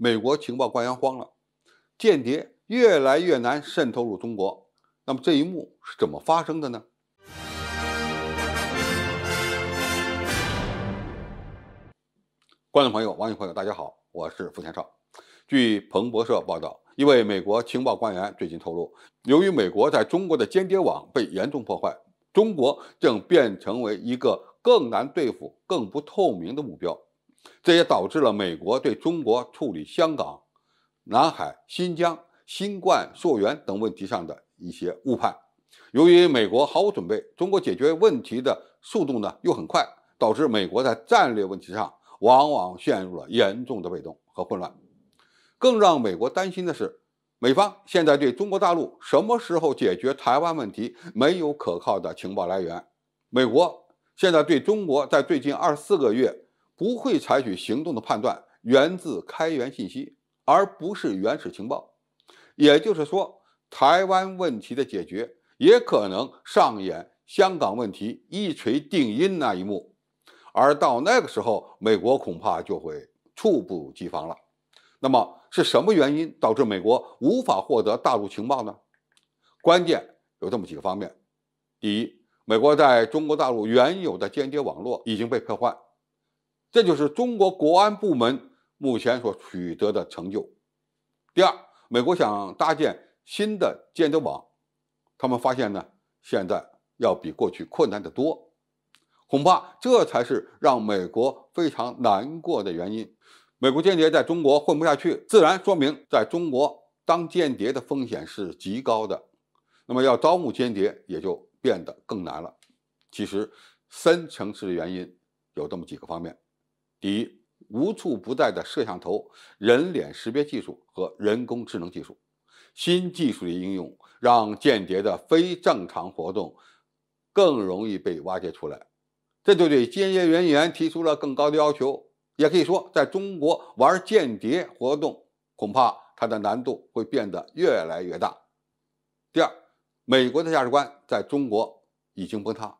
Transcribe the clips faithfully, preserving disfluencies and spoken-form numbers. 美国情报官员慌了，间谍越来越难渗透入中国。那么这一幕是怎么发生的呢？观众朋友、网友朋友，大家好，我是付天少。据彭博社报道，一位美国情报官员最近透露，由于美国在中国的间谍网被严重破坏，中国正变成为一个更难对付、更不透明的目标。这也导致了美国对中国处理香港、南海、新疆、新冠、溯源等问题上的一些误判。由于美国毫无准备，中国解决问题的速度呢又很快，导致美国在战略问题上往往陷入了严重的被动和混乱。更让美国担心的是，美方现在对中国大陆什么时候解决台湾问题没有可靠的情报来源。美国现在对中国在最近二十四个月不会采取行动的判断源自开源信息，而不是原始情报。也就是说，台湾问题的解决也可能上演香港问题一锤定音那一幕，而到那个时候，美国恐怕就会猝不及防了。那么是什么原因导致美国无法获得大陆情报呢？关键有这么几个方面。第一，美国在中国大陆原有的间谍网络已经被破坏，这就是中国国安部门目前所取得的成就。第二，美国想搭建新的间谍网，他们发现呢，现在要比过去困难得多，恐怕这才是让美国非常难过的原因。美国间谍在中国混不下去，自然说明在中国当间谍的风险是极高的，那么要招募间谍也就变得更难了。其实深层次的原因有这么几个方面。第一，无处不在的摄像头、人脸识别技术和人工智能技术，新技术的应用让间谍的非正常活动更容易被挖掘出来，这就对间谍人员提出了更高的要求。也可以说，在中国玩间谍活动，恐怕它的难度会变得越来越大。第二，美国的价值观在中国已经崩塌，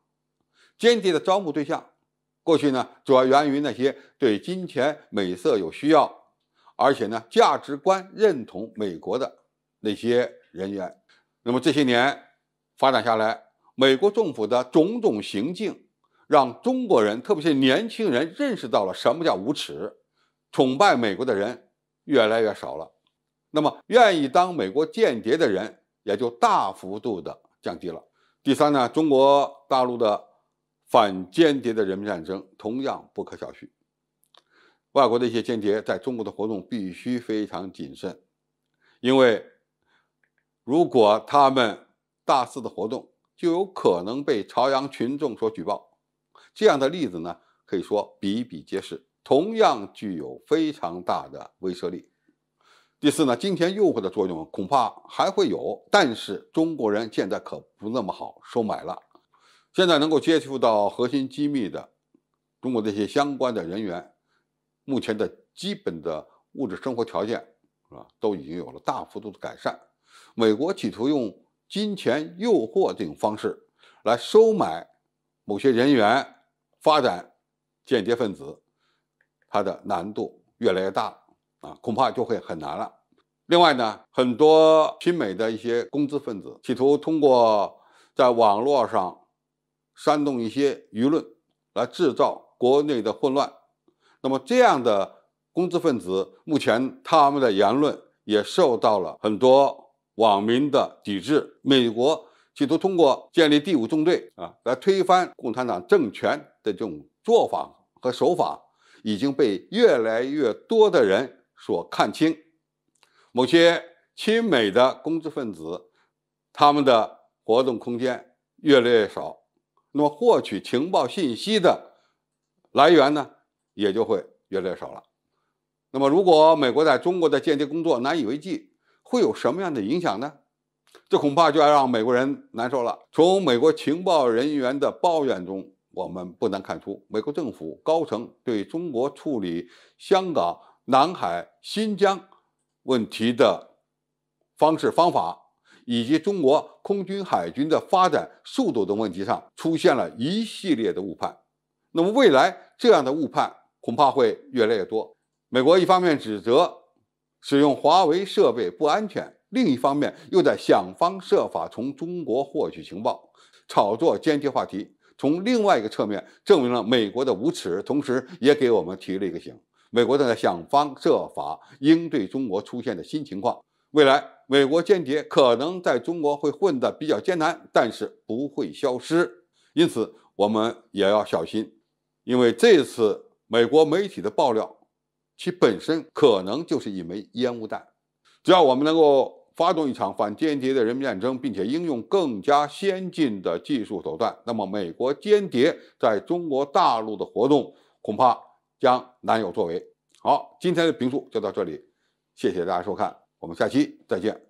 间谍的招募对象过去呢，主要源于那些对金钱美色有需要，而且呢，价值观认同美国的那些人员。那么这些年发展下来，美国政府的种种行径，让中国人，特别是年轻人认识到了什么叫无耻，崇拜美国的人越来越少了。那么，愿意当美国间谍的人也就大幅度的降低了。第三呢，中国大陆的反间谍的人民战争同样不可小觑，外国的一些间谍在中国的活动必须非常谨慎，因为如果他们大肆的活动，就有可能被朝阳群众所举报。这样的例子呢，可以说比比皆是，同样具有非常大的威慑力。第四呢，金钱诱惑的作用恐怕还会有，但是中国人现在可不那么好收买了。现在能够接触到核心机密的中国这些相关的人员，目前的基本的物质生活条件啊，都已经有了大幅度的改善。美国企图用金钱诱惑这种方式来收买某些人员，发展间谍分子，它的难度越来越大啊，恐怕就会很难了。另外呢，很多亲美的一些公资分子企图通过在网络上煽动一些舆论来制造国内的混乱，那么这样的公资分子目前他们的言论也受到了很多网民的抵制。美国企图通过建立第五纵队啊来推翻共产党政权的这种做法和手法，已经被越来越多的人所看清。某些亲美的公资分子，他们的活动空间越来越少，那么获取情报信息的来源呢，也就会越来越少了。那么如果美国在中国的间谍工作难以为继，会有什么样的影响呢？这恐怕就要让美国人难受了。从美国情报人员的抱怨中，我们不难看出，美国政府高层对中国处理香港、南海、新疆问题的方式方法，以及中国空军海军的发展速度等问题上出现了一系列的误判。那么未来这样的误判恐怕会越来越多。美国一方面指责使用华为设备不安全，另一方面又在想方设法从中国获取情报，炒作间谍话题。从另外一个侧面证明了美国的无耻，同时也给我们提了一个醒：美国正在想方设法应对中国出现的新情况。未来，美国间谍可能在中国会混得比较艰难，但是不会消失。因此，我们也要小心，因为这次美国媒体的爆料，其本身可能就是一枚烟雾弹。只要我们能够发动一场反间谍的人民战争，并且应用更加先进的技术手段，那么美国间谍在中国大陆的活动恐怕将难有作为。好，今天的评述就到这里，谢谢大家收看，我们下期再见。